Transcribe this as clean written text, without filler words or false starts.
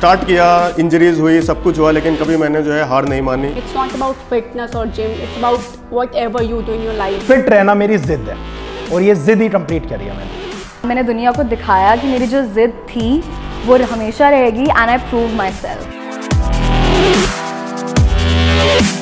Start किया, injuries हुई, सब कुछ हुआ, लेकिन कभी मैंने जो है हार नहीं मानी। इट्स नॉट अबाउट फिटनेस और gym, it's about whatever you do in your life. Fit रहना मेरी जिद है और ये जिद ही कंप्लीट करी है मैंने दुनिया को दिखाया कि मेरी जो जिद थी वो हमेशा रहेगी and I prove my self.